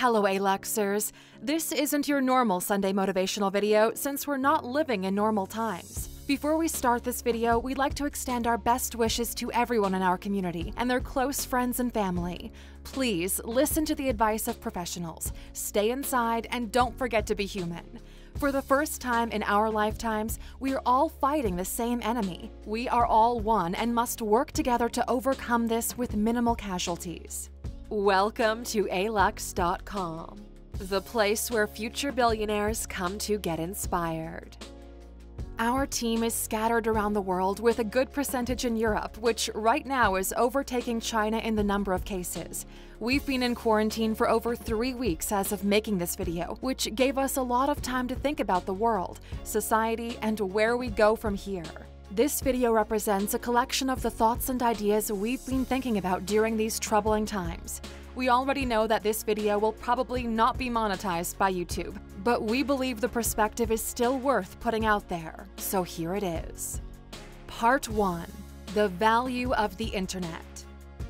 Hello ALUXers, this isn't your normal Sunday motivational video since we're not living in normal times. Before we start this video, we'd like to extend our best wishes to everyone in our community and their close friends and family. Please listen to the advice of professionals, stay inside, and don't forget to be human. For the first time in our lifetimes, we are all fighting the same enemy. We are all one and must work together to overcome this with minimal casualties. Welcome to ALUX.com, the place where future billionaires come to get inspired. Our team is scattered around the world with a good percentage in Europe, which right now is overtaking China in the number of cases. We've been in quarantine for over 3 weeks as of making this video, which gave us a lot of time to think about the world, society, and where we go from here. This video represents a collection of the thoughts and ideas we've been thinking about during these troubling times. We already know that this video will probably not be monetized by YouTube, but we believe the perspective is still worth putting out there, so here it is. Part 1. The value of the internet.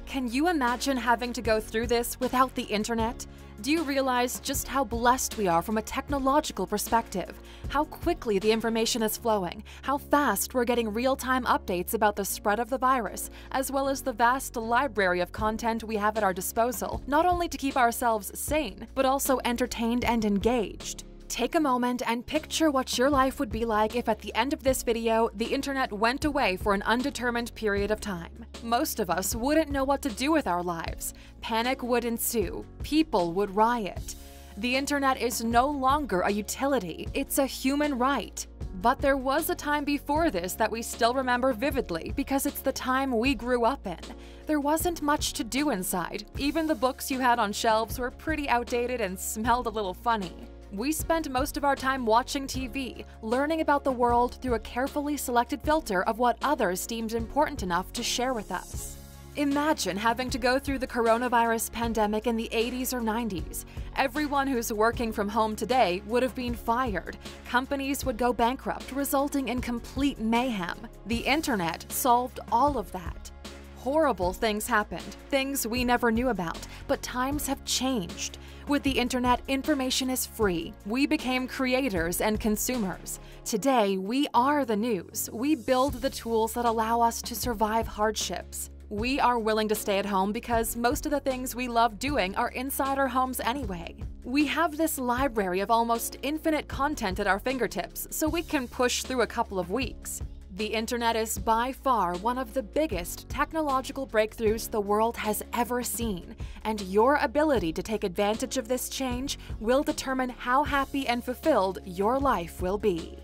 Can you imagine having to go through this without the internet? Do you realize just how blessed we are from a technological perspective? How quickly the information is flowing, how fast we're getting real-time updates about the spread of the virus, as well as the vast library of content we have at our disposal, not only to keep ourselves sane, but also entertained and engaged. Take a moment and picture what your life would be like if at the end of this video, the internet went away for an undetermined period of time. Most of us wouldn't know what to do with our lives. Panic would ensue. People would riot. The internet is no longer a utility. It's a human right. But there was a time before this that we still remember vividly because it's the time we grew up in. There wasn't much to do inside. Even the books you had on shelves were pretty outdated and smelled a little funny. We spent most of our time watching TV, learning about the world through a carefully selected filter of what others deemed important enough to share with us. Imagine having to go through the coronavirus pandemic in the 80s or 90s. Everyone who's working from home today would have been fired. Companies would go bankrupt, resulting in complete mayhem. The internet solved all of that. Horrible things happened, things we never knew about, but times have changed. With the internet, information is free. We became creators and consumers. Today, we are the news. We build the tools that allow us to survive hardships. We are willing to stay at home because most of the things we love doing are inside our homes anyway. We have this library of almost infinite content at our fingertips, so we can push through a couple of weeks. The internet is by far one of the biggest technological breakthroughs the world has ever seen, and your ability to take advantage of this change will determine how happy and fulfilled your life will be.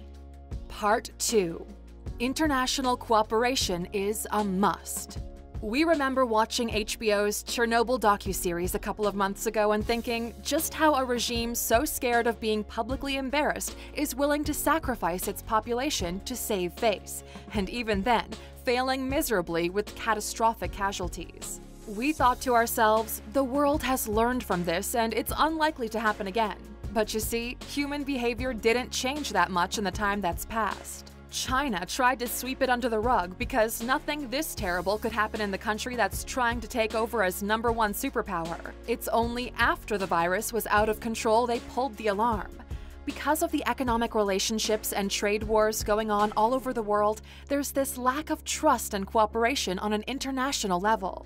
Part 2. International cooperation is a must. We remember watching HBO's Chernobyl docuseries a couple of months ago and thinking just how a regime so scared of being publicly embarrassed is willing to sacrifice its population to save face, and even then, failing miserably with catastrophic casualties. We thought to ourselves, the world has learned from this and it's unlikely to happen again. But you see, human behavior didn't change that much in the time that's passed. China tried to sweep it under the rug because nothing this terrible could happen in the country that's trying to take over as #1 superpower. It's only after the virus was out of control they pulled the alarm. Because of the economic relationships and trade wars going on all over the world, there's this lack of trust and cooperation on an international level.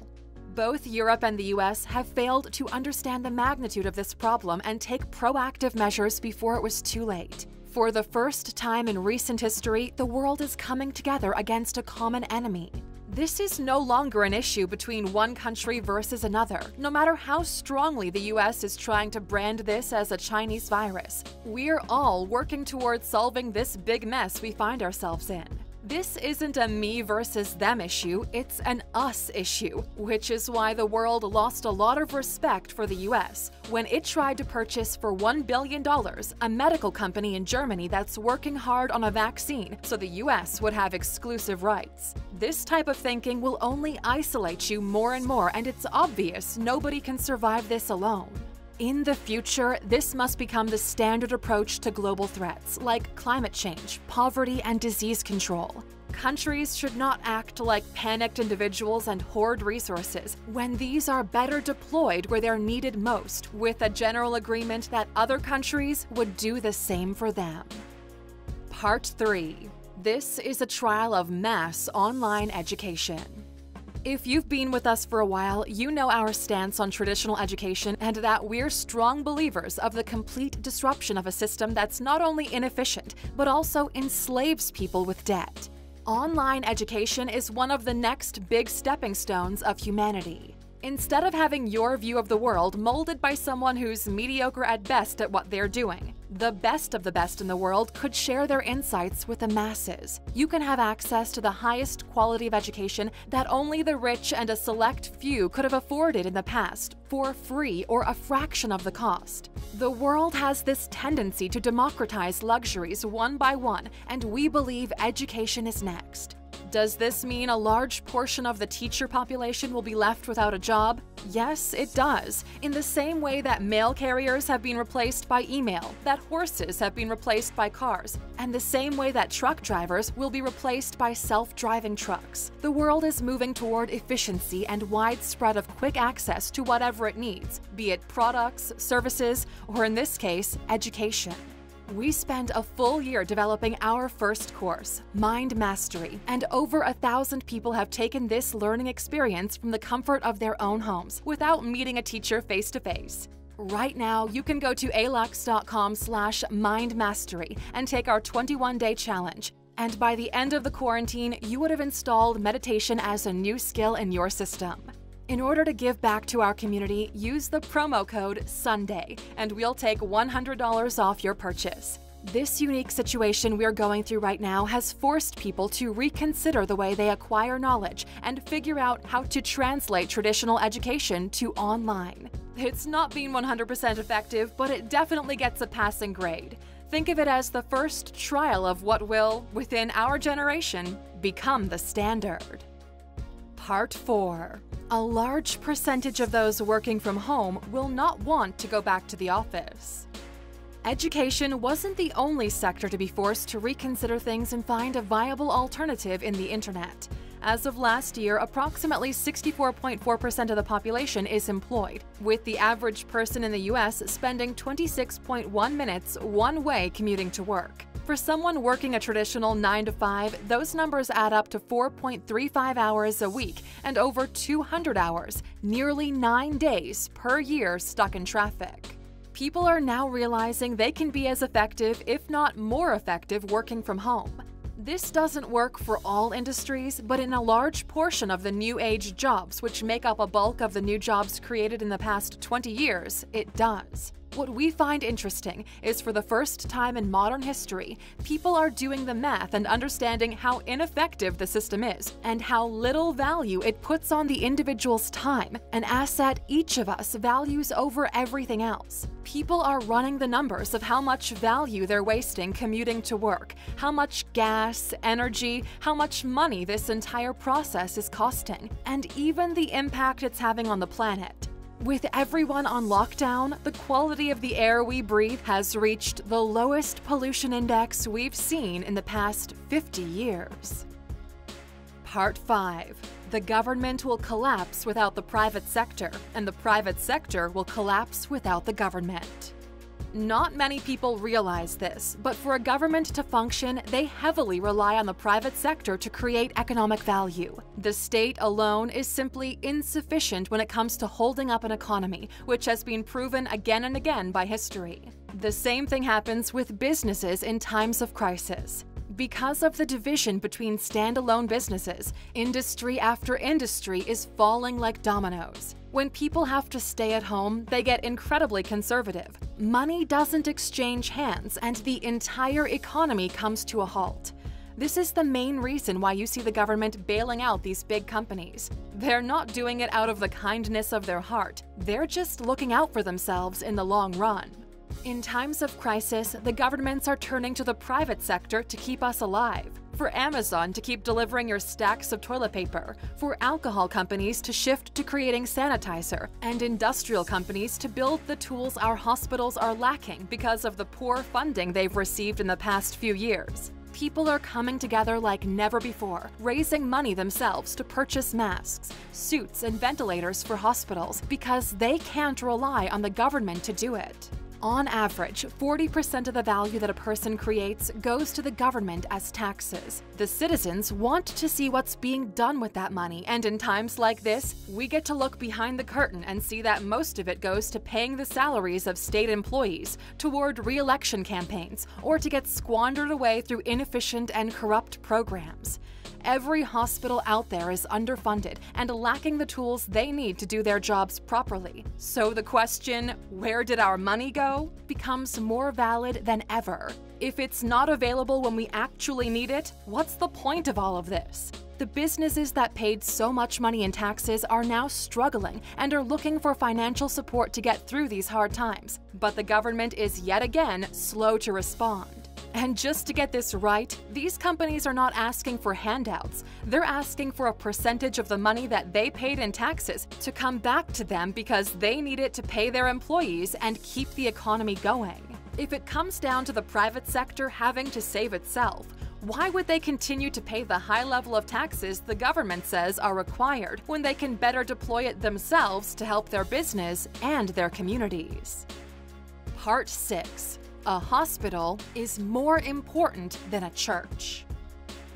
Both Europe and the US have failed to understand the magnitude of this problem and take proactive measures before it was too late. For the first time in recent history, the world is coming together against a common enemy. This is no longer an issue between one country versus another, no matter how strongly the US is trying to brand this as a Chinese virus. We're all working towards solving this big mess we find ourselves in. This isn't a me versus them issue, it's an us issue, which is why the world lost a lot of respect for the US when it tried to purchase for $1 billion a medical company in Germany that's working hard on a vaccine so the US would have exclusive rights. This type of thinking will only isolate you more and more, and it's obvious nobody can survive this alone. In the future, this must become the standard approach to global threats like climate change, poverty, and disease control. countries should not act like panicked individuals and hoard resources when these are better deployed where they're needed most, with a general agreement that other countries would do the same for them. Part 3. This is a trial of mass online education. If you've been with us for a while, you know our stance on traditional education and that we're strong believers of the complete disruption of a system that's not only inefficient, but also enslaves people with debt. Online education is one of the next big stepping stones of humanity. Instead of having your view of the world molded by someone who's mediocre at best at what they're doing, the best of the best in the world could share their insights with the masses. You can have access to the highest quality of education that only the rich and a select few could have afforded in the past, for free or a fraction of the cost. The world has this tendency to democratize luxuries one by one, and we believe education is next. Does this mean a large portion of the teacher population will be left without a job? Yes, it does. In the same way that mail carriers have been replaced by email, that horses have been replaced by cars, and the same way that truck drivers will be replaced by self-driving trucks. The world is moving toward efficiency and widespread of quick access to whatever it needs, be it products, services, or in this case, education. We spent a full year developing our first course, Mind Mastery, and over 1,000 people have taken this learning experience from the comfort of their own homes without meeting a teacher face-to-face. Right now, you can go to ALUX.com/mindmastery and take our 21-day challenge. And by the end of the quarantine, you would have installed meditation as a new skill in your system. In order to give back to our community, use the promo code SUNDAY, and we'll take $100 off your purchase. This unique situation we're going through right now has forced people to reconsider the way they acquire knowledge and figure out how to translate traditional education to online. It's not been 100% effective, but it definitely gets a passing grade. Think of it as the first trial of what will, within our generation, become the standard. Part 4. A large percentage of those working from home will not want to go back to the office. Education wasn't the only sector to be forced to reconsider things and find a viable alternative in the internet. As of last year, approximately 64.4% of the population is employed, with the average person in the US spending 26.1 minutes one way commuting to work. For someone working a traditional 9-to-5, those numbers add up to 4.35 hours a week and over 200 hours, nearly 9 days per year stuck in traffic. People are now realizing they can be as effective, if not more effective, working from home. This doesn't work for all industries, but in a large portion of the new age jobs, which make up a bulk of the new jobs created in the past 20 years, it does. What we find interesting is, for the first time in modern history, people are doing the math and understanding how ineffective the system is and how little value it puts on the individual's time, an asset each of us values over everything else. People are running the numbers of how much value they're wasting commuting to work, how much gas, energy, how much money this entire process is costing, and even the impact it's having on the planet. With everyone on lockdown, the quality of the air we breathe has reached the lowest pollution index we've seen in the past 50 years. Part 5. The government will collapse without the private sector, and the private sector will collapse without the government. Not many people realize this, but for a government to function, they heavily rely on the private sector to create economic value. The state alone is simply insufficient when it comes to holding up an economy, which has been proven again and again by history. The same thing happens with businesses in times of crisis. Because of the division between standalone businesses, industry after industry is falling like dominoes. When people have to stay at home, they get incredibly conservative. Money doesn't exchange hands, and the entire economy comes to a halt. This is the main reason why you see the government bailing out these big companies. They're not doing it out of the kindness of their heart. They're just looking out for themselves in the long run. In times of crisis, the governments are turning to the private sector to keep us alive. For Amazon to keep delivering your stacks of toilet paper, for alcohol companies to shift to creating sanitizer, and industrial companies to build the tools our hospitals are lacking because of the poor funding they've received in the past few years. People are coming together like never before, raising money themselves to purchase masks, suits, and ventilators for hospitals because they can't rely on the government to do it. On average, 40% of the value that a person creates goes to the government as taxes. The citizens want to see what's being done with that money, and in times like this, we get to look behind the curtain and see that most of it goes to paying the salaries of state employees, toward re-election campaigns, or to get squandered away through inefficient and corrupt programs. Every hospital out there is underfunded and lacking the tools they need to do their jobs properly. So the question, where did our money go, becomes more valid than ever. If it's not available when we actually need it, what's the point of all of this? The businesses that paid so much money in taxes are now struggling and are looking for financial support to get through these hard times. But the government is yet again slow to respond. And just to get this right, these companies are not asking for handouts. They're asking for a percentage of the money that they paid in taxes to come back to them because they need it to pay their employees and keep the economy going. If it comes down to the private sector having to save itself, why would they continue to pay the high level of taxes the government says are required when they can better deploy it themselves to help their business and their communities? Part 6. A hospital is more important than a church.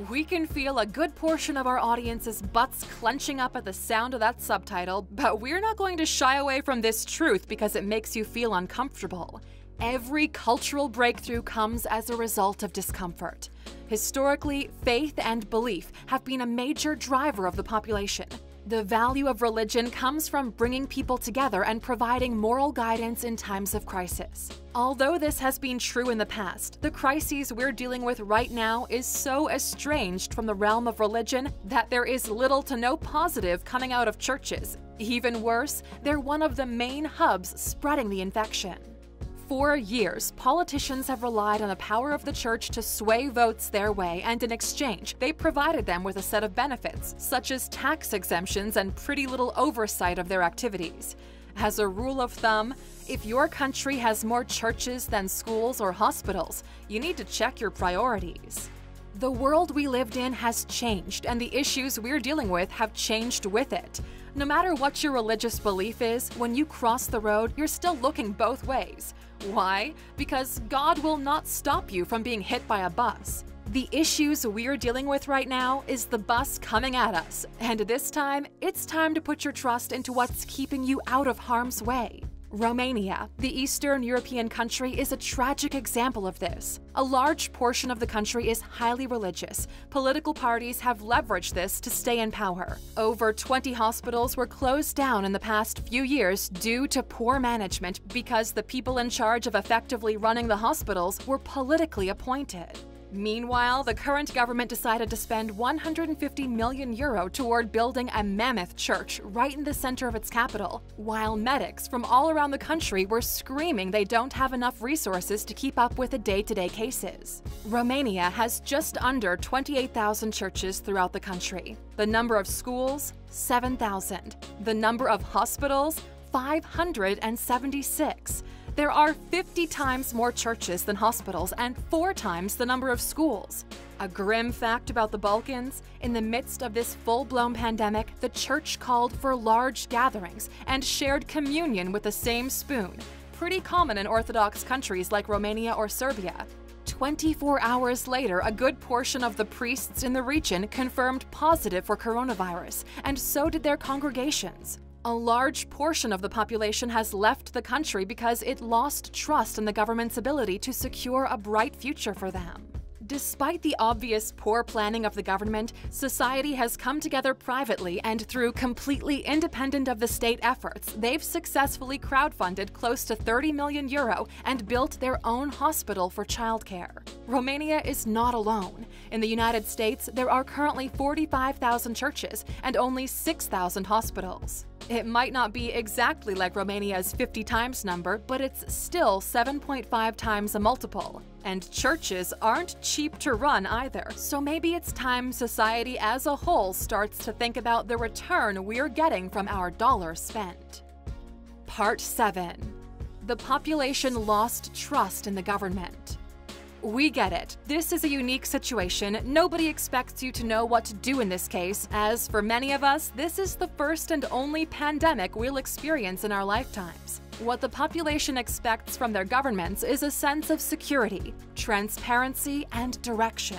We can feel a good portion of our audience's butts clenching up at the sound of that subtitle, but we're not going to shy away from this truth because it makes you feel uncomfortable. Every cultural breakthrough comes as a result of discomfort. Historically, faith and belief have been a major driver of the population. The value of religion comes from bringing people together and providing moral guidance in times of crisis. Although this has been true in the past, the crises we're dealing with right now is so estranged from the realm of religion that there is little to no positive coming out of churches. Even worse, they're one of the main hubs spreading the infection. For years, politicians have relied on the power of the church to sway votes their way, and in exchange, they provided them with a set of benefits, such as tax exemptions and pretty little oversight of their activities. As a rule of thumb, if your country has more churches than schools or hospitals, you need to check your priorities. The world we lived in has changed, and the issues we're dealing with have changed with it. No matter what your religious belief is, when you cross the road, you're still looking both ways. Why? Because God will not stop you from being hit by a bus. The issues we're dealing with right now is the bus coming at us, and this time, it's time to put your trust into what's keeping you out of harm's way. Romania, the Eastern European country, is a tragic example of this. A large portion of the country is highly religious. Political parties have leveraged this to stay in power. Over 20 hospitals were closed down in the past few years due to poor management because the people in charge of effectively running the hospitals were politically appointed. Meanwhile, the current government decided to spend €150 million toward building a mammoth church right in the center of its capital, while medics from all around the country were screaming they don't have enough resources to keep up with the day-to-day cases. Romania has just under 28,000 churches throughout the country. The number of schools, 7,000. The number of hospitals, 576. There are 50 times more churches than hospitals and 4 times the number of schools. A grim fact about the Balkans, in the midst of this full-blown pandemic, the church called for large gatherings and shared communion with the same spoon, pretty common in Orthodox countries like Romania or Serbia. 24 hours later, a good portion of the priests in the region confirmed positive for coronavirus, and so did their congregations. A large portion of the population has left the country because it lost trust in the government's ability to secure a bright future for them. Despite the obvious poor planning of the government, society has come together privately, and through completely independent of the state efforts, they've successfully crowdfunded close to €30 million and built their own hospital for childcare. Romania is not alone. In the United States, there are currently 45,000 churches and only 6,000 hospitals. It might not be exactly like Romania's 50 times number, but it's still 7.5 times a multiple. And churches aren't cheap to run either, so maybe it's time society as a whole starts to think about the return we're getting from our dollar spent. Part 7. The population lost trust in the government. We get it. This is a unique situation. Nobody expects you to know what to do in this case, as for many of us, this is the first and only pandemic we'll experience in our lifetimes. What the population expects from their governments is a sense of security, transparency, and direction.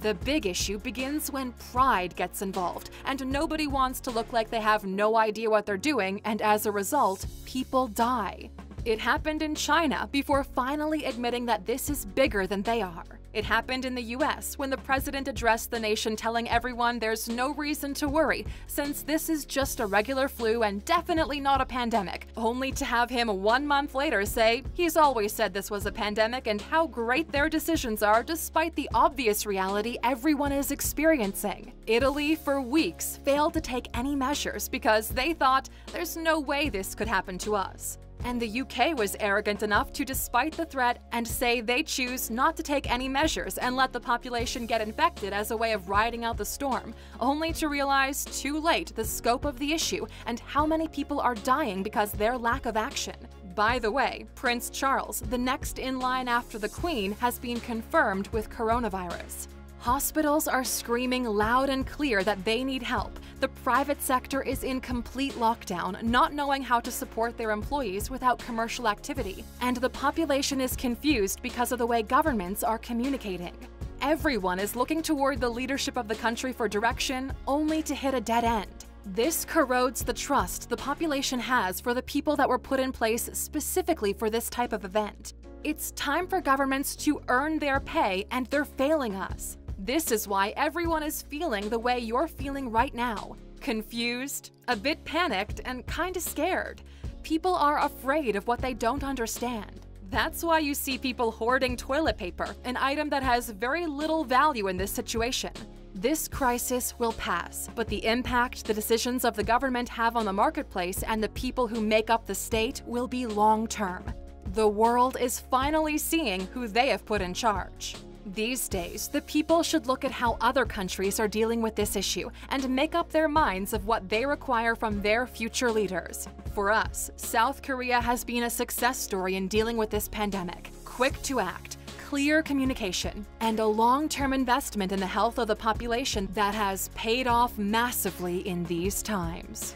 The big issue begins when pride gets involved, and nobody wants to look like they have no idea what they're doing, and as a result, people die. It happened in China before finally admitting that this is bigger than they are. It happened in the US when the president addressed the nation telling everyone there's no reason to worry since this is just a regular flu and definitely not a pandemic, only to have him 1 month later say he's always said this was a pandemic and how great their decisions are despite the obvious reality everyone is experiencing. Italy, for weeks, failed to take any measures because they thought there's no way this could happen to us. And the UK was arrogant enough to despite the threat and say they choose not to take any measures and let the population get infected as a way of riding out the storm, only to realize too late the scope of the issue and how many people are dying because their lack of action. By the way, Prince Charles, the next in line after the Queen, has been confirmed with coronavirus. Hospitals are screaming loud and clear that they need help. The private sector is in complete lockdown, not knowing how to support their employees without commercial activity. And the population is confused because of the way governments are communicating. Everyone is looking toward the leadership of the country for direction, only to hit a dead end. This corrodes the trust the population has for the people that were put in place specifically for this type of event. It's time for governments to earn their pay, and they're failing us. This is why everyone is feeling the way you're feeling right now. Confused, a bit panicked, and kinda scared. People are afraid of what they don't understand. That's why you see people hoarding toilet paper, an item that has very little value in this situation. This crisis will pass, but the impact the decisions of the government have on the marketplace and the people who make up the state will be long-term. The world is finally seeing who they have put in charge. These days, the people should look at how other countries are dealing with this issue and make up their minds of what they require from their future leaders. For us, South Korea has been a success story in dealing with this pandemic. Quick to act, clear communication, and a long-term investment in the health of the population that has paid off massively in these times.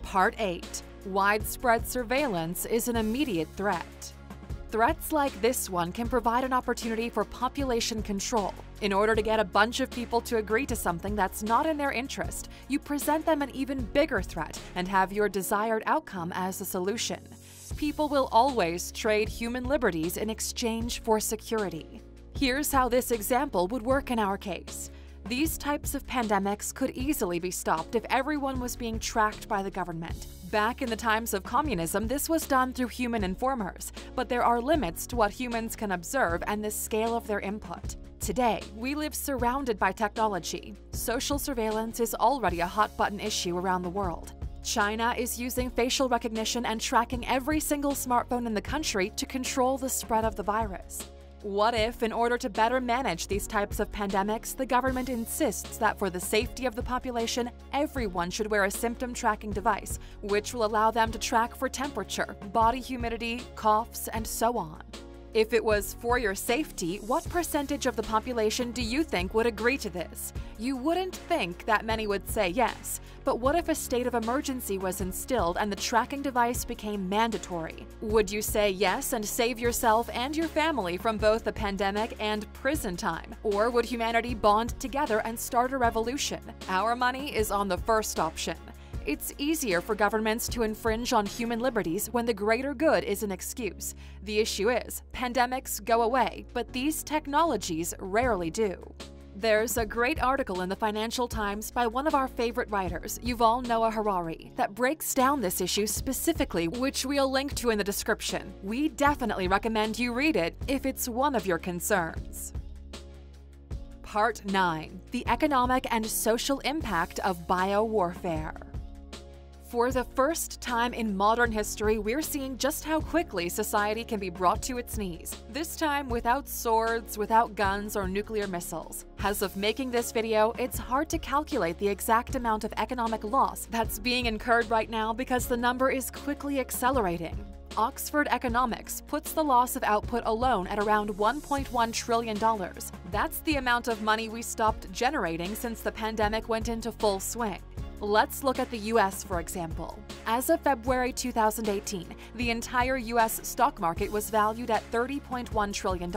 Part 8. Widespread surveillance is an immediate threat. Threats like this one can provide an opportunity for population control. In order to get a bunch of people to agree to something that's not in their interest, you present them an even bigger threat and have your desired outcome as the solution. People will always trade human liberties in exchange for security. Here's how this example would work in our case. These types of pandemics could easily be stopped if everyone was being tracked by the government. Back in the times of communism, this was done through human informers, but there are limits to what humans can observe and the scale of their input. Today, we live surrounded by technology. Social surveillance is already a hot-button issue around the world. China is using facial recognition and tracking every single smartphone in the country to control the spread of the virus. What if, in order to better manage these types of pandemics, the government insists that for the safety of the population, everyone should wear a symptom tracking device, which will allow them to track for temperature, body humidity, coughs, and so on? If it was for your safety, what percentage of the population do you think would agree to this? You wouldn't think that many would say yes, but what if a state of emergency was instilled and the tracking device became mandatory? Would you say yes and save yourself and your family from both the pandemic and prison time? Or would humanity bond together and start a revolution? Our money is on the first option. It's easier for governments to infringe on human liberties when the greater good is an excuse. The issue is, pandemics go away, but these technologies rarely do. There's a great article in the Financial Times by one of our favorite writers, Yuval Noah Harari, that breaks down this issue specifically, which we'll link to in the description. We definitely recommend you read it if it's one of your concerns. Part 9. The economic and social impact of biowarfare. For the first time in modern history, we're seeing just how quickly society can be brought to its knees, this time without swords, without guns, or nuclear missiles. As of making this video, it's hard to calculate the exact amount of economic loss that's being incurred right now because the number is quickly accelerating. Oxford Economics puts the loss of output alone at around $1.1 trillion. That's the amount of money we stopped generating since the pandemic went into full swing. Let's look at the US, for example. As of February 2018, the entire US stock market was valued at $30.1 trillion.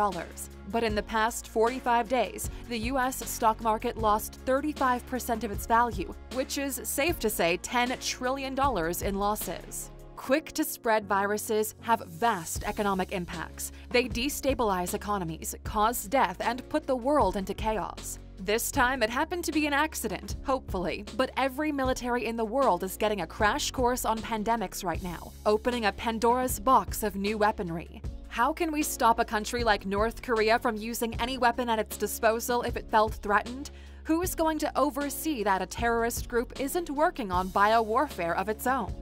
But in the past 45 days, the US stock market lost 35% of its value, which is safe to say $10 trillion in losses. Quick-to-spread viruses have vast economic impacts. They destabilize economies, cause death, and put the world into chaos. This time, it happened to be an accident, hopefully, but every military in the world is getting a crash course on pandemics right now, opening a Pandora's box of new weaponry. How can we stop a country like North Korea from using any weapon at its disposal if it felt threatened? Who is going to oversee that a terrorist group isn't working on biowarfare of its own?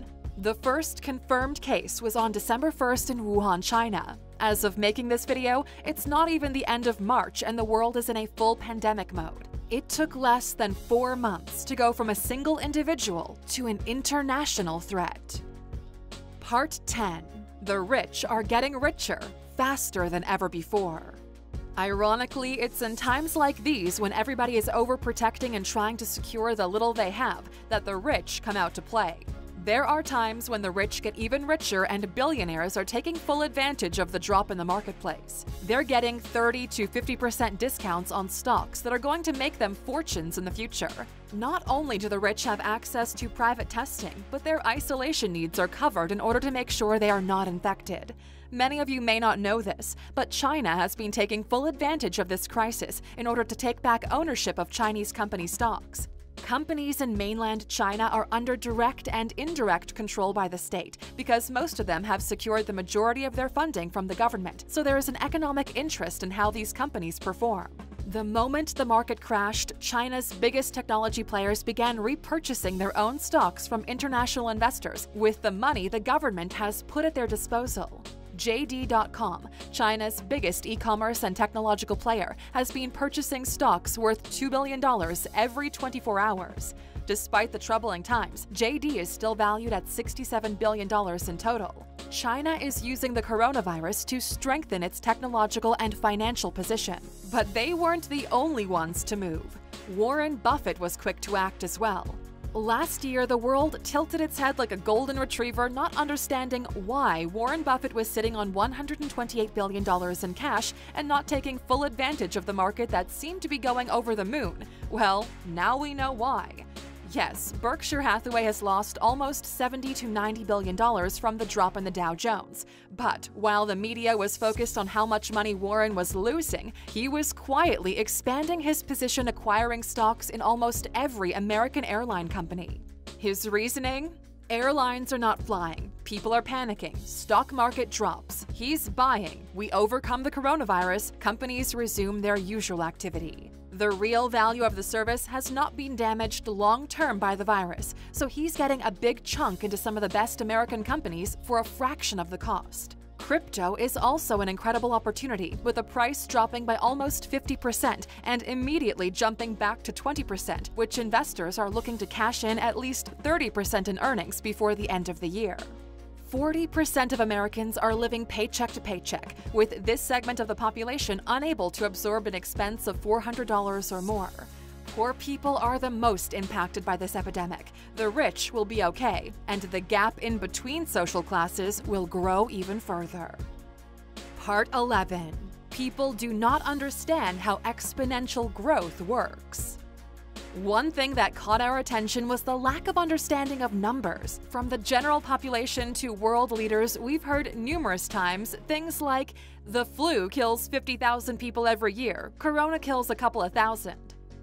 The first confirmed case was on December 1st in Wuhan, China. As of making this video, it's not even the end of March and the world is in a full pandemic mode. It took less than 4 months to go from a single individual to an international threat. Part 10. The rich are getting richer faster than ever before. Ironically, it's in times like these when everybody is overprotecting and trying to secure the little they have that the rich come out to play. There are times when the rich get even richer and billionaires are taking full advantage of the drop in the marketplace. They're getting 30 to 50% discounts on stocks that are going to make them fortunes in the future. Not only do the rich have access to private testing, but their isolation needs are covered in order to make sure they are not infected. Many of you may not know this, but China has been taking full advantage of this crisis in order to take back ownership of Chinese company stocks. Companies in mainland China are under direct and indirect control by the state because most of them have secured the majority of their funding from the government, so there is an economic interest in how these companies perform. The moment the market crashed, China's biggest technology players began repurchasing their own stocks from international investors with the money the government has put at their disposal. JD.com, China's biggest e-commerce and technological player, has been purchasing stocks worth $2 billion every 24 hours. Despite the troubling times, JD is still valued at $67 billion in total. China is using the coronavirus to strengthen its technological and financial position. But they weren't the only ones to move. Warren Buffett was quick to act as well. Last year, the world tilted its head like a golden retriever, not understanding why Warren Buffett was sitting on $128 billion in cash and not taking full advantage of the market that seemed to be going over the moon. Well, now we know why. Yes, Berkshire Hathaway has lost almost $70 to $90 billion from the drop in the Dow Jones. But while the media was focused on how much money Warren was losing, he was quietly expanding his position, acquiring stocks in almost every American airline company. His reasoning? Airlines are not flying. People are panicking. Stock market drops. He's buying. We overcome the coronavirus. Companies resume their usual activity. The real value of the service has not been damaged long-term by the virus, so he's getting a big chunk into some of the best American companies for a fraction of the cost. Crypto is also an incredible opportunity, with the price dropping by almost 50% and immediately jumping back to 20%, which investors are looking to cash in at least 30% in earnings before the end of the year. 40% of Americans are living paycheck to paycheck, with this segment of the population unable to absorb an expense of $400 or more. Poor people are the most impacted by this epidemic. The rich will be okay, and the gap in between social classes will grow even further. Part 11. People do not understand how exponential growth works. One thing that caught our attention was the lack of understanding of numbers. From the general population to world leaders, we've heard numerous times things like, the flu kills 50,000 people every year, corona kills a couple of thousand.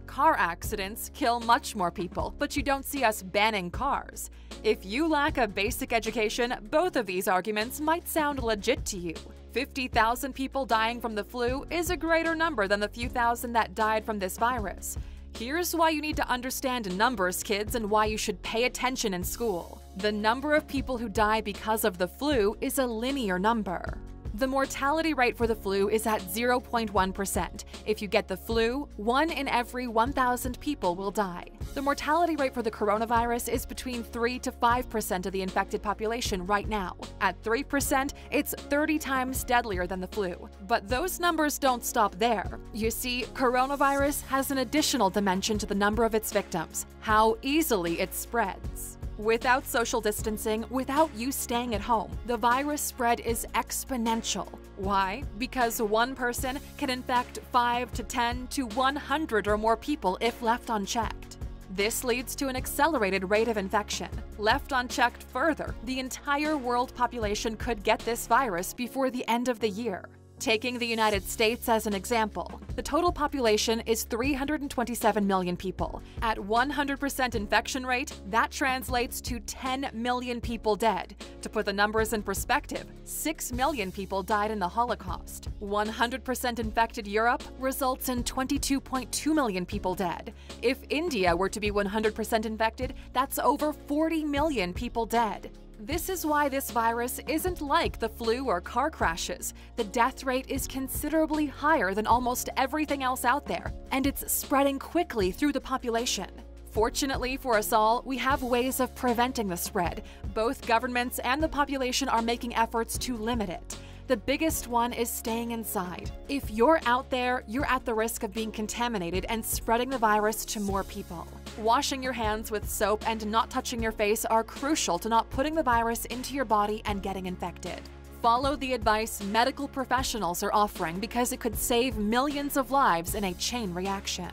Car accidents kill much more people, but you don't see us banning cars. If you lack a basic education, both of these arguments might sound legit to you. 50,000 people dying from the flu is a greater number than the few thousand that died from this virus. Here's why you need to understand numbers, kids, and why you should pay attention in school. The number of people who die because of the flu is a linear number. The mortality rate for the flu is at 0.1%. If you get the flu, 1 in every 1,000 people will die. The mortality rate for the coronavirus is between 3 to 5% of the infected population right now. At 3%, it's 30 times deadlier than the flu. But those numbers don't stop there. You see, coronavirus has an additional dimension to the number of its victims, how easily it spreads. Without social distancing, without you staying at home, the virus spread is exponential. Why? Because one person can infect 5 to 10 to 100 or more people if left unchecked. This leads to an accelerated rate of infection. Left unchecked further, the entire world population could get this virus before the end of the year. Taking the United States as an example, the total population is 327 million people. At 100% infection rate, that translates to 10 million people dead. To put the numbers in perspective, 6 million people died in the Holocaust. 100% infected Europe results in 22.2 million people dead. If India were to be 100% infected, that's over 40 million people dead. This is why this virus isn't like the flu or car crashes. The death rate is considerably higher than almost everything else out there, and it's spreading quickly through the population. Fortunately for us all, we have ways of preventing the spread. Both governments and the population are making efforts to limit it. The biggest one is staying inside. If you're out there, you're at the risk of being contaminated and spreading the virus to more people. Washing your hands with soap and not touching your face are crucial to not putting the virus into your body and getting infected. Follow the advice medical professionals are offering because it could save millions of lives in a chain reaction.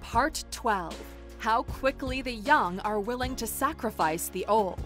Part 12. How quickly the young are willing to sacrifice the old.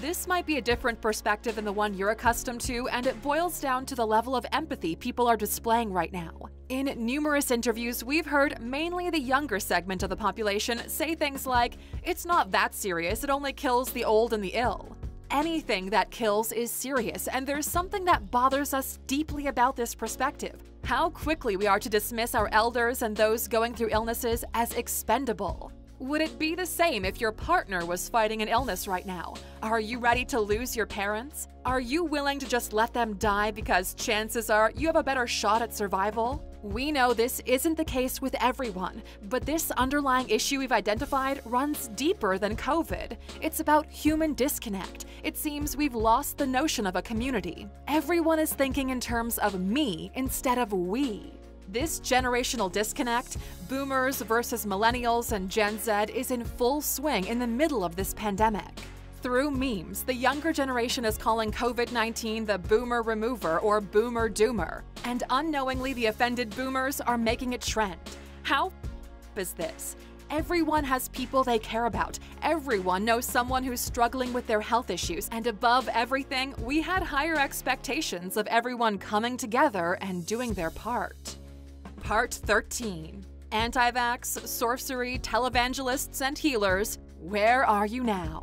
This might be a different perspective than the one you're accustomed to, and it boils down to the level of empathy people are displaying right now. In numerous interviews, we've heard mainly the younger segment of the population say things like, "It's not that serious, it only kills the old and the ill." Anything that kills is serious, and there's something that bothers us deeply about this perspective. How quickly we are to dismiss our elders and those going through illnesses as expendable. Would it be the same if your partner was fighting an illness right now? Are you ready to lose your parents? Are you willing to just let them die because chances are you have a better shot at survival? We know this isn't the case with everyone, but this underlying issue we've identified runs deeper than COVID. It's about human disconnect. It seems we've lost the notion of a community. Everyone is thinking in terms of me instead of we. This generational disconnect, boomers versus millennials and Gen Z, is in full swing in the middle of this pandemic. Through memes, the younger generation is calling COVID-19 the boomer remover or boomer doomer, and unknowingly the offended boomers are making it trend. How is this? Everyone has people they care about. Everyone knows someone who's struggling with their health issues, and above everything, we had higher expectations of everyone coming together and doing their part. Part 13. Anti-vax, sorcery, televangelists, and healers, where are you now?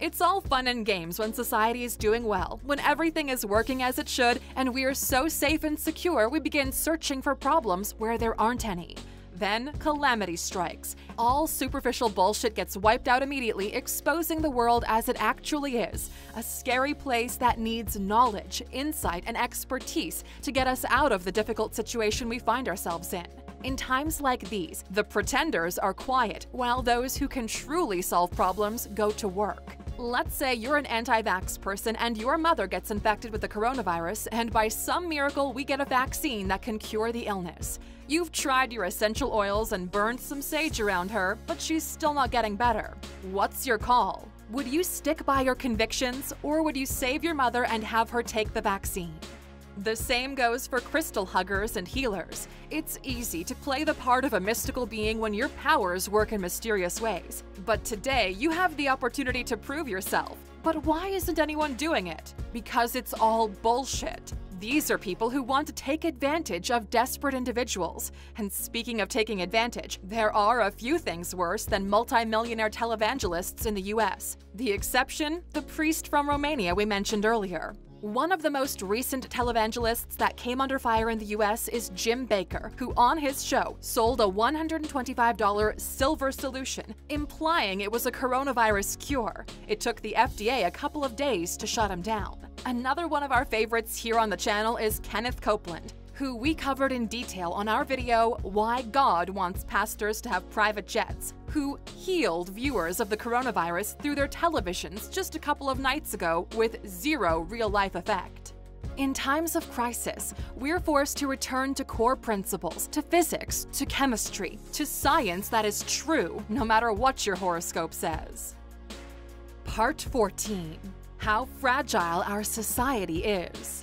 It's all fun and games when society is doing well, when everything is working as it should, and we are so safe and secure we begin searching for problems where there aren't any. Then calamity strikes. All superficial bullshit gets wiped out immediately, exposing the world as it actually is, a scary place that needs knowledge, insight, and expertise to get us out of the difficult situation we find ourselves in. In times like these, the pretenders are quiet, while those who can truly solve problems go to work. Let's say you're an anti-vax person and your mother gets infected with the coronavirus, and by some miracle we get a vaccine that can cure the illness. You've tried your essential oils and burned some sage around her, but she's still not getting better. What's your call? Would you stick by your convictions, or would you save your mother and have her take the vaccine? The same goes for crystal huggers and healers. It's easy to play the part of a mystical being when your powers work in mysterious ways. But today, you have the opportunity to prove yourself. But why isn't anyone doing it? Because it's all bullshit. These are people who want to take advantage of desperate individuals. And speaking of taking advantage, there are a few things worse than multimillionaire televangelists in the US. The exception? The priest from Romania we mentioned earlier. One of the most recent televangelists that came under fire in the US is Jim Baker, who on his show sold a $125 silver solution, implying it was a coronavirus cure. It took the FDA a couple of days to shut him down. Another one of our favorites here on the channel is Kenneth Copeland, who we covered in detail on our video, Why God Wants Pastors to Have Private Jets, who healed viewers of the coronavirus through their televisions just a couple of nights ago with zero real-life effect. In times of crisis, we're forced to return to core principles, to physics, to chemistry, to science that is true no matter what your horoscope says. Part 14: How fragile our society is.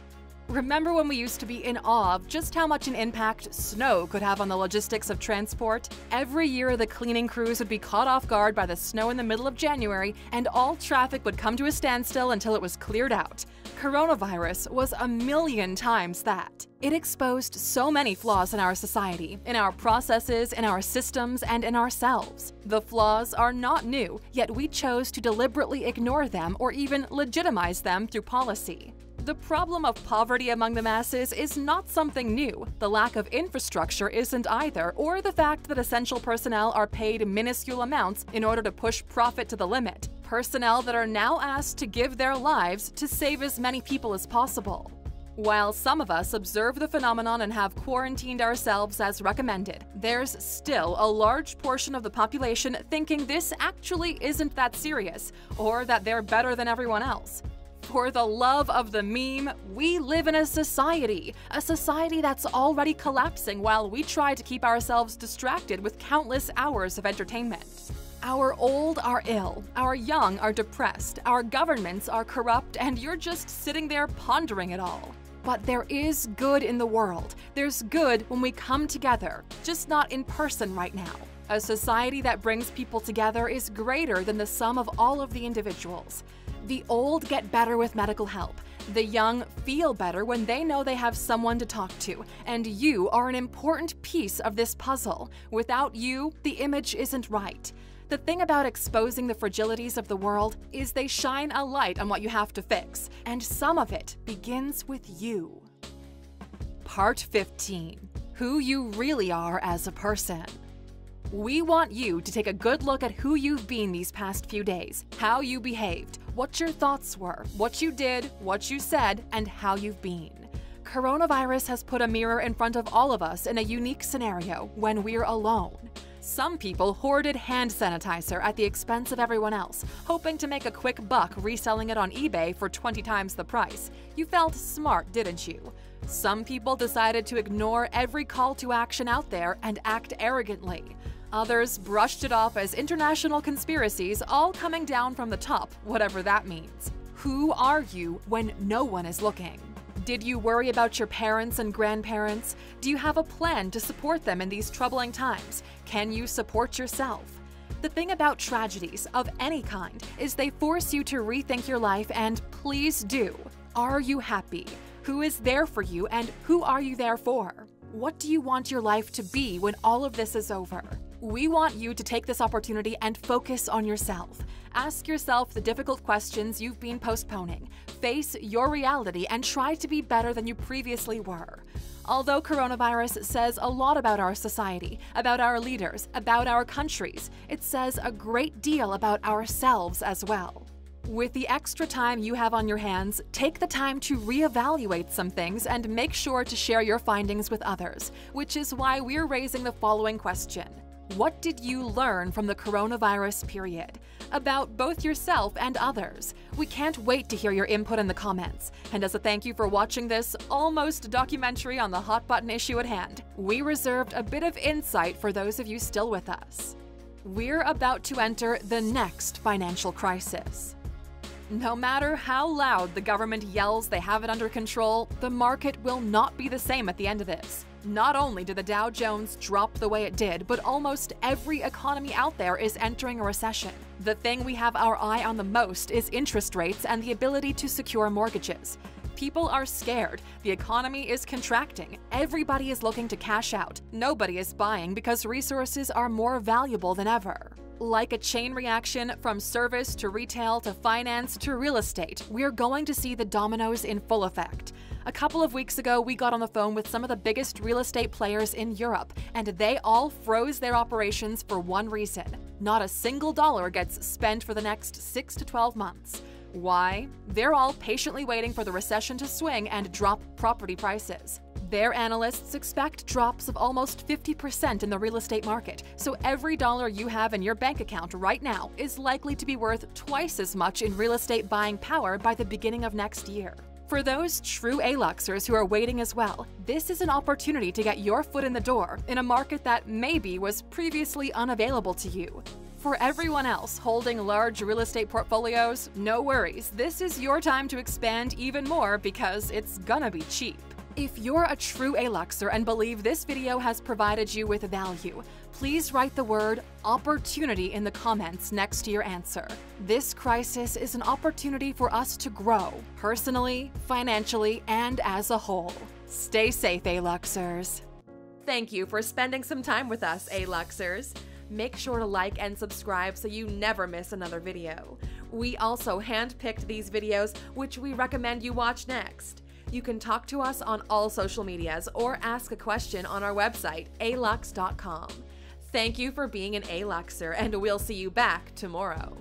Remember when we used to be in awe of just how much an impact snow could have on the logistics of transport? Every year, the cleaning crews would be caught off guard by the snow in the middle of January, and all traffic would come to a standstill until it was cleared out. Coronavirus was 1,000,000 times that. It exposed so many flaws in our society, in our processes, in our systems, and in ourselves. The flaws are not new, yet we chose to deliberately ignore them or even legitimize them through policy. The problem of poverty among the masses is not something new. The lack of infrastructure isn't either, or the fact that essential personnel are paid minuscule amounts in order to push profit to the limit. Personnel that are now asked to give their lives to save as many people as possible. While some of us observe the phenomenon and have quarantined ourselves as recommended, there's still a large portion of the population thinking this actually isn't that serious, or that they're better than everyone else. For the love of the meme, we live in a society that's already collapsing while we try to keep ourselves distracted with countless hours of entertainment. Our old are ill, our young are depressed, our governments are corrupt, and you're just sitting there pondering it all. But there is good in the world. There's good when we come together, just not in person right now. A society that brings people together is greater than the sum of all of the individuals. The old get better with medical help. The young feel better when they know they have someone to talk to. And you are an important piece of this puzzle. Without you, the image isn't right. The thing about exposing the fragilities of the world is they shine a light on what you have to fix. And some of it begins with you. Part 15: Who you really are as a person. We want you to take a good look at who you've been these past few days, how you behaved, what your thoughts were, what you did, what you said, and how you've been. Coronavirus has put a mirror in front of all of us in a unique scenario when we're alone. Some people hoarded hand sanitizer at the expense of everyone else, hoping to make a quick buck reselling it on eBay for 20 times the price. You felt smart, didn't you? Some people decided to ignore every call to action out there and act arrogantly. Others brushed it off as international conspiracies all coming down from the top, whatever that means. Who are you when no one is looking? Did you worry about your parents and grandparents? Do you have a plan to support them in these troubling times? Can you support yourself? The thing about tragedies of any kind is they force you to rethink your life, and please do. Are you happy? Who is there for you, and who are you there for? What do you want your life to be when all of this is over? We want you to take this opportunity and focus on yourself. Ask yourself the difficult questions you've been postponing. Face your reality and try to be better than you previously were. Although coronavirus says a lot about our society, about our leaders, about our countries, it says a great deal about ourselves as well. With the extra time you have on your hands, take the time to reevaluate some things and make sure to share your findings with others, which is why we're raising the following question. What did you learn from the coronavirus period? About both yourself and others. We can't wait to hear your input in the comments. And as a thank you for watching this almost documentary on the hot button issue at hand, we reserved a bit of insight for those of you still with us. We're about to enter the next financial crisis. No matter how loud the government yells they have it under control, the market will not be the same at the end of this. Not only did the Dow Jones drop the way it did, but almost every economy out there is entering a recession. The thing we have our eye on the most is interest rates and the ability to secure mortgages. People are scared. The economy is contracting. Everybody is looking to cash out. Nobody is buying because resources are more valuable than ever. Like a chain reaction from service to retail to finance to real estate, we're going to see the dominoes in full effect. A couple of weeks ago, we got on the phone with some of the biggest real estate players in Europe, and they all froze their operations for one reason. Not a single dollar gets spent for the next 6 to 12 months. Why? They're all patiently waiting for the recession to swing and drop property prices. Their analysts expect drops of almost 50% in the real estate market, so every dollar you have in your bank account right now is likely to be worth twice as much in real estate buying power by the beginning of next year. For those true ALUXers who are waiting as well, this is an opportunity to get your foot in the door in a market that maybe was previously unavailable to you. For everyone else holding large real estate portfolios, no worries. This is your time to expand even more because it's gonna be cheap. If you're a true ALUXer and believe this video has provided you with value, please write the word opportunity in the comments next to your answer. This crisis is an opportunity for us to grow, personally, financially, and as a whole. Stay safe, ALUXers. Thank you for spending some time with us, ALUXers. Make sure to like and subscribe so you never miss another video. We also handpicked these videos, which we recommend you watch next. You can talk to us on all social medias or ask a question on our website, ALUX.com. Thank you for being an ALUXer, and we'll see you back tomorrow.